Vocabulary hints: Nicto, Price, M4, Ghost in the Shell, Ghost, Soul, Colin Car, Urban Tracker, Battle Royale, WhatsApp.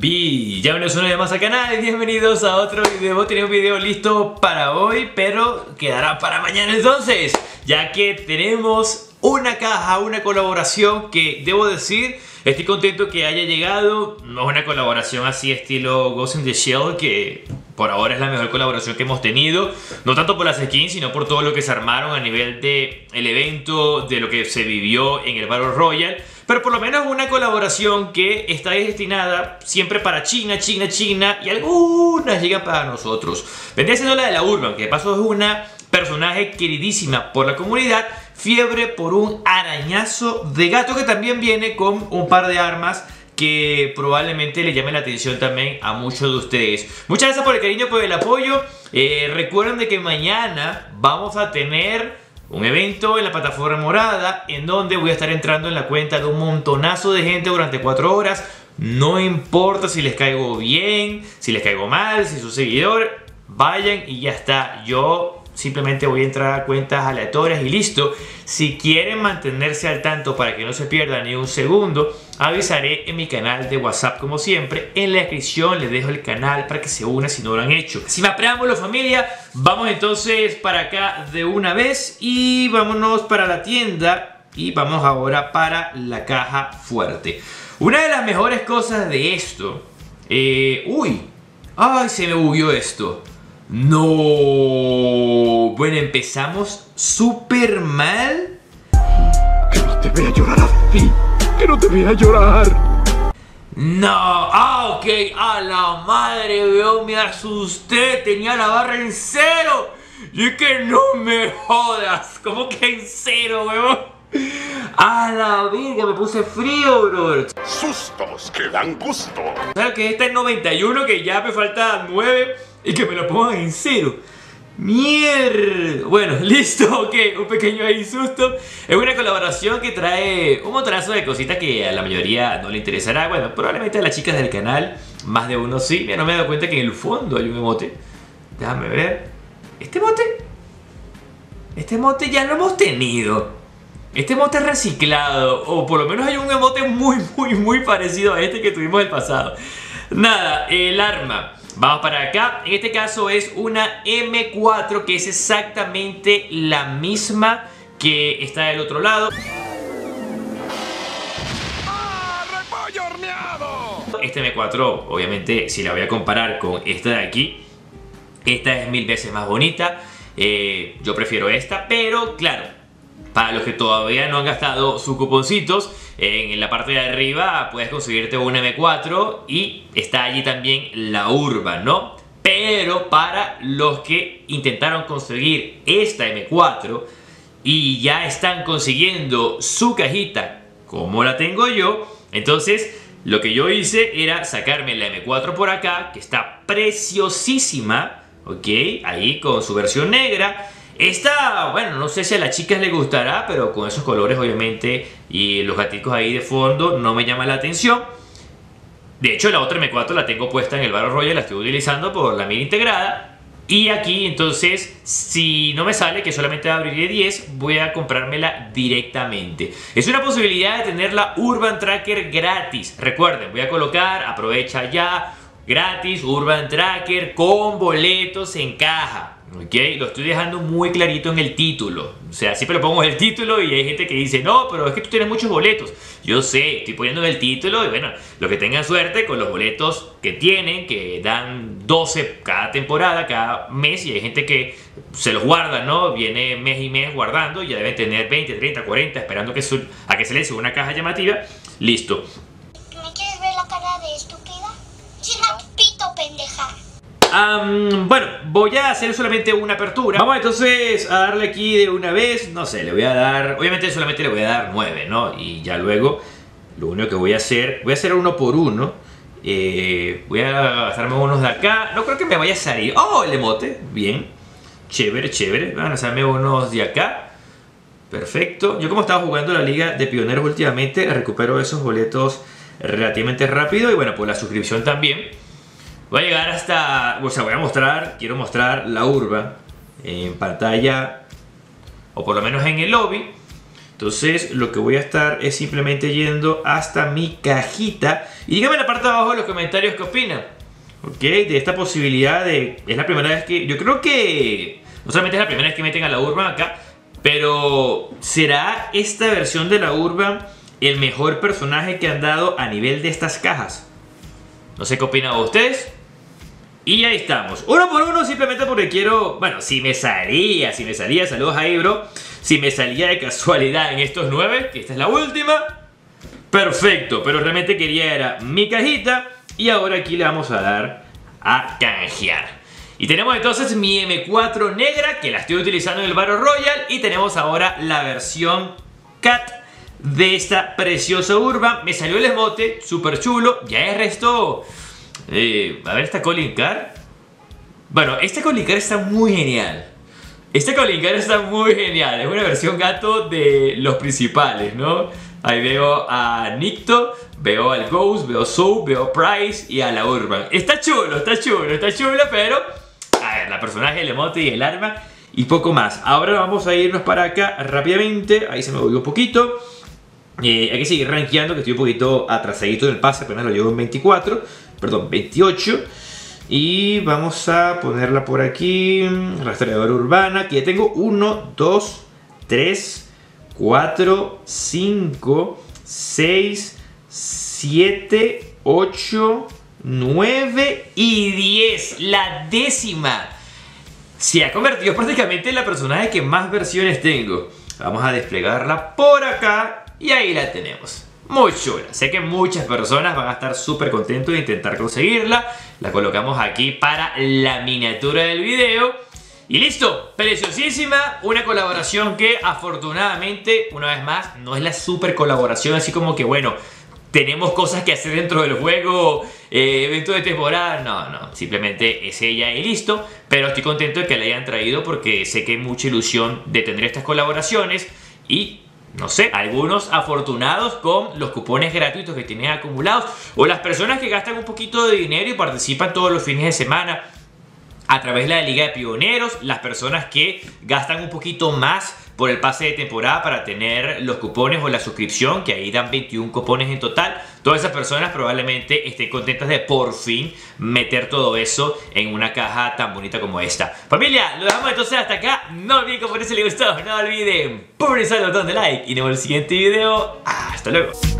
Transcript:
Bienvenidos una vez más al canal y bienvenidos a otro video. Voy a tener un video listo para hoy, pero quedará para mañana entonces, ya que tenemos una caja, una colaboración que debo decir, estoy contento que haya llegado. No es una colaboración así estilo Ghost in the Shell, que por ahora es la mejor colaboración que hemos tenido, no tanto por las skins, sino por todo lo que se armaron a nivel de el evento, de lo que se vivió en el Battle Royale. Pero por lo menos una colaboración que está destinada siempre para China, y algunas llegan para nosotros. Vendría siendo la de la Urban, que de paso es una personaje queridísima por la comunidad. Fiebre por un arañazo de gato que también viene con un par de armas que probablemente le llame la atención también a muchos de ustedes. Muchas gracias por el cariño, por el apoyo. Recuerden de que mañana vamos a tener un evento en la plataforma morada en donde voy a estar entrando en la cuenta de un montonazo de gente durante 4 horas. No importa si les caigo bien, si les caigo mal, si su seguidor, vayan y ya está. Yo simplemente voy a entrar a cuentas aleatorias y listo. Si quieren mantenerse al tanto para que no se pierdan ni un segundo, avisaré en mi canal de WhatsApp como siempre. En la descripción les dejo el canal para que se unan si no lo han hecho. Sin más preámbulo, familia, vamos entonces para acá de una vez y vámonos para la tienda y vamos ahora para la caja fuerte. Una de las mejores cosas de esto... ¡Ay, se me bugueó esto! ¡No! Bueno, empezamos súper mal. Que no te vea llorar así. Que no te vea llorar. No. Ah, ok. A la madre, weón. Me asusté. Tenía la barra en cero. Y es que no me jodas. ¿Cómo que en cero, weón? A la verga, me puse frío, bro. Sustos que dan gusto. ¿Sabes que esta es 91? Que ya me falta 9. Y que me lo pongan en cero. Mierda. Bueno, listo, ok, un pequeño ahí susto. Es una colaboración que trae un montonazo de cositas que a la mayoría no le interesará. Bueno, probablemente a las chicas del canal, más de uno sí. Mira, no me he dado cuenta que en el fondo hay un emote. Déjame ver. ¿Este emote? Este emote ya lo hemos tenido. Este emote es reciclado. O por lo menos hay un emote muy parecido a este que tuvimos el pasado. Nada, el arma. Vamos para acá, en este caso es una M4 que es exactamente la misma que está del otro lado. ¡Ah, repollo horneado! Este M4, obviamente, si la voy a comparar con esta de aquí, esta es 1000 veces más bonita. Yo prefiero esta, pero claro, para los que todavía no han gastado sus cuponcitos, en la parte de arriba puedes conseguirte una M4 y está allí también la Urban, ¿no? Pero para los que intentaron conseguir esta M4 y ya están consiguiendo su cajita como la tengo yo, entonces lo que yo hice era sacarme la M4 por acá, que está preciosísima, ¿ok? Ahí con su versión negra. Esta, bueno, no sé si a las chicas les gustará, pero con esos colores obviamente y los gaticos ahí de fondo no me llama la atención. De hecho, la otra M4 la tengo puesta en el Battle Royale, la estoy utilizando por la mira integrada. Y aquí entonces, si no me sale, que solamente abriré 10, voy a comprármela directamente. Es una posibilidad de tener la Urban Tracker gratis. Recuerden, voy a colocar, aprovecha ya, gratis, Urban Tracker con boletos en caja. Ok, lo estoy dejando muy clarito en el título. O sea, siempre lo pongo en el título y hay gente que dice, no, pero es que tú tienes muchos boletos. Yo sé, estoy poniendo en el título y bueno, los que tengan suerte con los boletos que tienen, que dan 12 cada temporada, cada mes, y hay gente que se los guarda, ¿no? Viene mes y mes guardando y ya deben tener 20, 30, 40, esperando que a que se les suba una caja llamativa. Listo. ¿Me quieres ver la cara de estúpida? Es una pito pendeja. Bueno, voy a hacer solamente una apertura. Vamos entonces a darle aquí de una vez. No sé, le voy a dar... Obviamente solamente le voy a dar 9, ¿no? Y ya luego lo único que voy a hacer... Voy a hacer uno por uno. Voy a gastarme unos de acá. No creo que me vaya a salir. ¡Oh, el emote! Bien. Chévere, chévere. Van a hacerme unos de acá. Perfecto. Yo como estaba jugando la Liga de Pioneros últimamente, recupero esos boletos relativamente rápido. Y bueno, por la suscripción también. Voy a llegar hasta... O sea, voy a mostrar... Quiero mostrar la Urban en pantalla, o por lo menos en el lobby. Entonces lo que voy a estar es simplemente yendo hasta mi cajita. Y díganme en la parte de abajo en los comentarios qué opinan, ok, de esta posibilidad de... Es la primera vez que... Yo creo que... No solamente es la primera vez que meten a la Urban acá, pero ¿será esta versión de la Urban el mejor personaje que han dado a nivel de estas cajas? No sé qué opinan ustedes. Y ahí estamos, uno por uno, simplemente porque quiero... Bueno, si me salía, saludos ahí, bro. Si me salía de casualidad en estos 9, que esta es la última, perfecto. Pero realmente quería era mi cajita. Y ahora aquí le vamos a dar a canjear. Y tenemos entonces mi M4 negra, que la estoy utilizando en el Battle Royale. Y tenemos ahora la versión Cat de esta preciosa Urban. Me salió el esmote, súper chulo. Ya es resto... a ver, esta Colin Car. Bueno, esta Colin Car está muy genial. Esta Colin Car está muy genial. Es una versión gato de los principales, ¿no? Ahí veo a Nicto, veo al Ghost, veo Soul, veo Price y a la Urban. Está chulo, está chulo, está chulo, pero... A ver, la personaje, el emote y el arma y poco más. Ahora vamos a irnos para acá rápidamente. Ahí se me volvió un poquito. Hay que seguir rankeando, que estoy un poquito atrasadito en el pase. Apenas lo llevo en 24. Perdón, 28. Y vamos a ponerla por aquí. Rastreadora urbana. Aquí ya tengo 1, 2, 3, 4, 5, 6, 7, 8, 9 y 10. La décima. Se ha convertido prácticamente en la personaje que más versiones tengo. Vamos a desplegarla por acá. Y ahí la tenemos. Muy chula. Sé que muchas personas van a estar súper contentos de intentar conseguirla. La colocamos aquí para la miniatura del video. Y listo. Preciosísima. Una colaboración que afortunadamente, una vez más, no es la súper colaboración. Así como que, bueno, tenemos cosas que hacer dentro del juego, evento de temporada. No, no. Simplemente es ella y listo. Pero estoy contento de que la hayan traído porque sé que hay mucha ilusión de tener estas colaboraciones. Y... no sé, algunos afortunados con los cupones gratuitos que tienen acumulados, o las personas que gastan un poquito de dinero y participan todos los fines de semana a través de la Liga de Pioneros, las personas que gastan un poquito más por el pase de temporada para tener los cupones o la suscripción, que ahí dan 21 cupones en total. Todas esas personas probablemente estén contentas de por fin meter todo eso en una caja tan bonita como esta. Familia, lo dejamos entonces hasta acá. No olviden compartir si les gustó, no olviden pulsar el botón de like y nos vemos en el siguiente video. Hasta luego.